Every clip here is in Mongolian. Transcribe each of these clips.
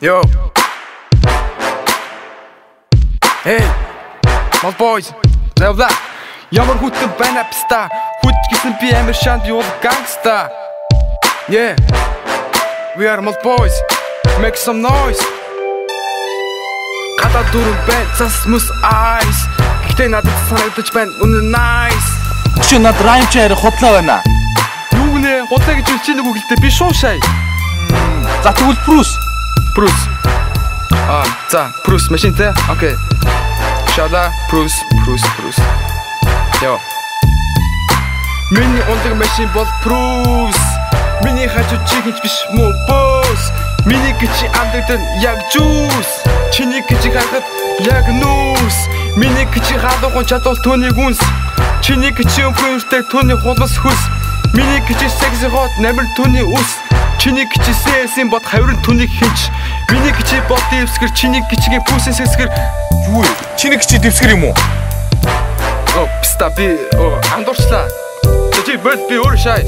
Yo. Ей, MOLBOYZ, левла. Ямар хүтэн байна пста. Хүт гэсэн би амар шанд юу гангста. Yeah. We are MOLBOYZ. Make some noise. Хата дүрэн байна цас мус айс. Гэтэ надад санагдаж байна үнэн nice. Чи над райм чаар хутлаа байна. Юу нэ хутлаа гэж үл чи нэг үгэлтэй би шуушай. За тэгвэл Прус. За, Прус машин те. Окей. Шала Прус. Йо. Миний ондаг машин бол Прус. Миний хажуу чи гэж биш мөн бос. Миний гэчи амдагдэн яг жуус. Чиний гэчи хахад яг нүүс. Миний гэчи хадуухан чадвал түүний гүнс. Чиний гэчи өмхөөртэй түүний хулмас хүс. Миний гэчи секси хот намар түүний ус. Чиний гэчи сээсэн бод хаврын түүний хинч. Миний гэчи бод дэвсгэр чиний гэчигийн пүүсэн сэсгэр. Юу вэ? Чиний гэчи дэвсгэр юм уу? Пста би андуурчлаа. Чи бод би өөр шай.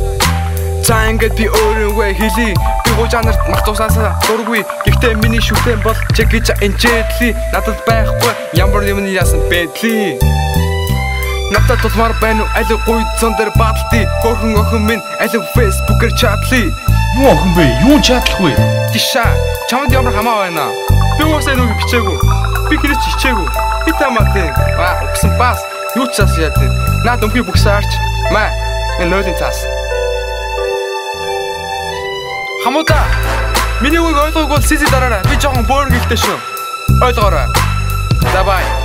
За ингээд би өөр үе хэлий. Би гоо жанрт мах цусаасаа дургүй. Гэхдээ миний шүтэн бол чиг гэж энчэдли. Надад байхгүй ямар юмны ясан бэдли. Надад тусмар байна уу аль гуйцсан дээр бадлтий. Хөрхөн охин минь аль фэйсбүүкээр чатлий. Юу охин бэ? Юу чадлах вэ? Тиша, чамд ямар хамаа байна? Би уусаа нүг бичээгүй. Би хэрэгч хичээгүй. Би тамаатыг өгсөн бас юу ч цаас яадаг. Наад өмхий бүгсаарч маа энэ нойлын цаас. Хамууда, миний үг ойлгоогүй бол сизи дараарай. Би жоохон бөөр гэлтэй шүү. Ойлгоорой. За бай.